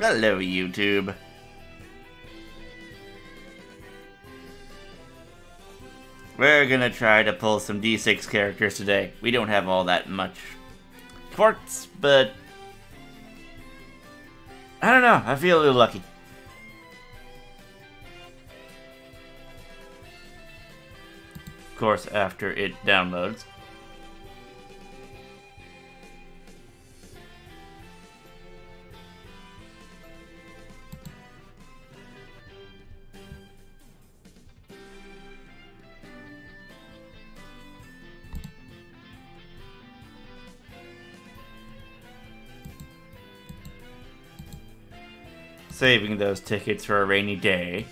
Hello, YouTube. We're gonna try to pull some D6 characters today. We don't have all that much quartz, but I don't know, I feel a little lucky. Of course, after it downloads. Saving those tickets for a rainy day.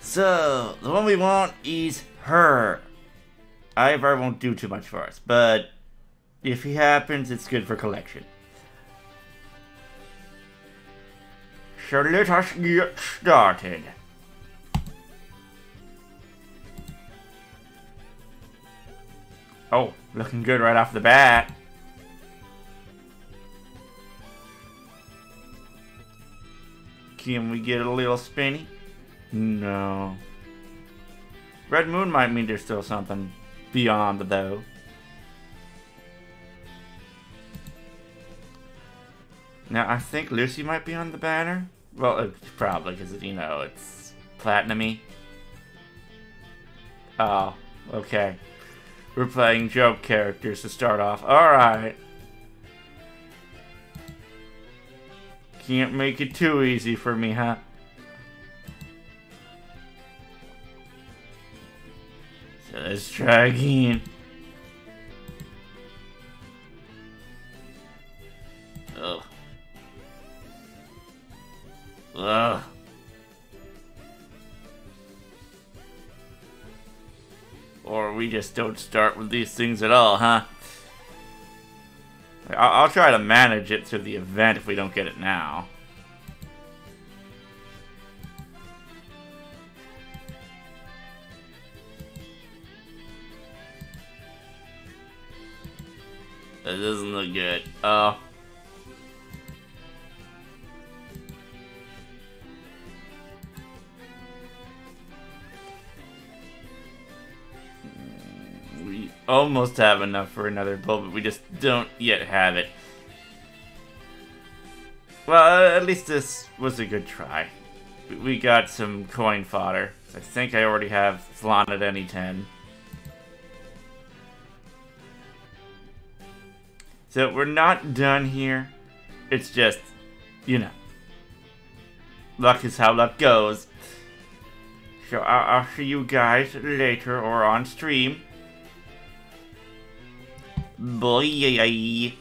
So, the one we want is her. Ivar won't do too much for us, but if he happens, it's good for collection. So let us get started. Oh, looking good right off the bat. Can we get a little spinny? No. Red Moon might mean there's still something beyond, though. Now, I think Lucy might be on the banner. Well, probably, because, you know, it's platinum-y. Oh, okay. We're playing joke characters to start off. Alright. Can't make it too easy for me, huh? So let's try again. Ugh. Ugh. Or we just don't start with these things at all, huh? I'll try to manage it through the event if we don't get it now. That doesn't look good. Oh. Almost have enough for another pull, but we just don't yet have it. Well, at least this was a good try. We got some coin fodder. I think I already have Flan at any 10. So we're not done here. It's just, you know, luck is how luck goes. So I'll see you guys later or on stream. Boy.